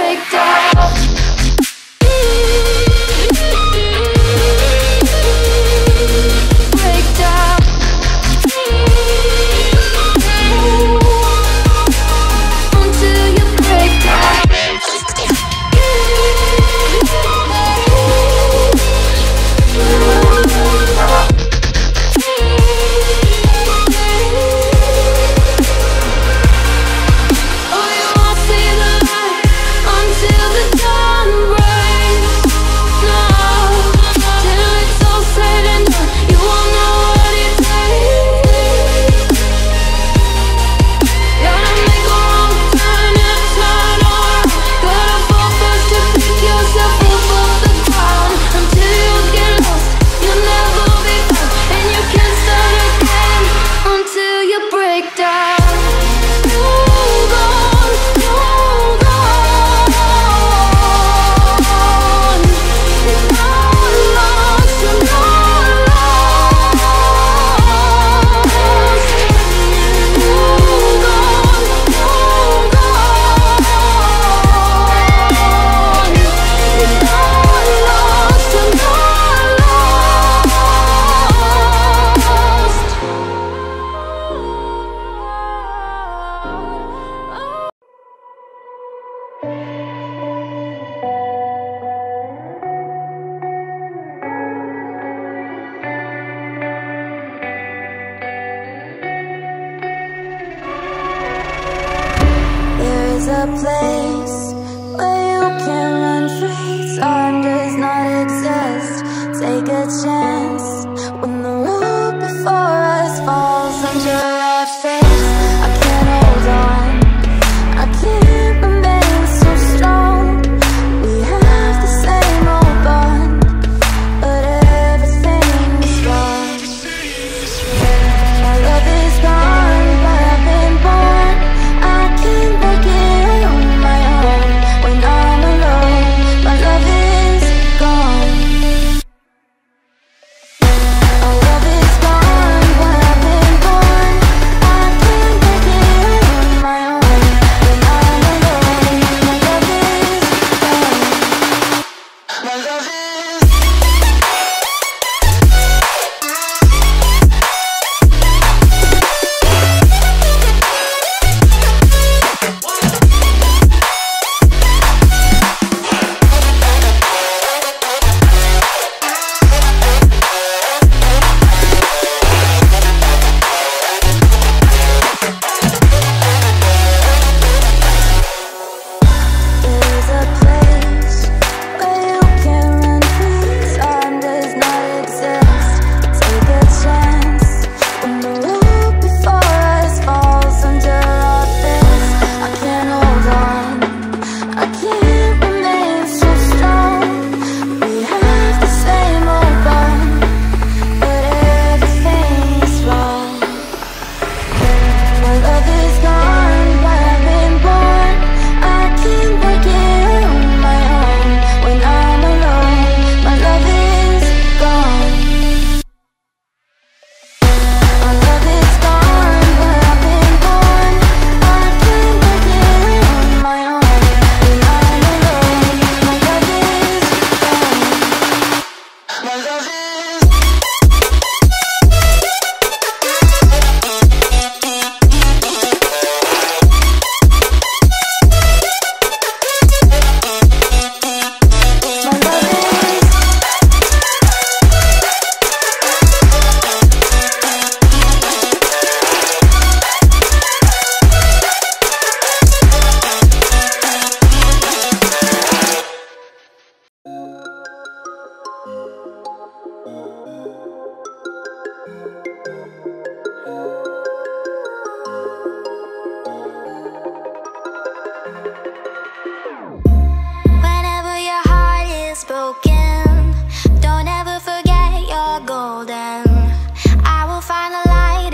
start again until you break down.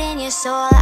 So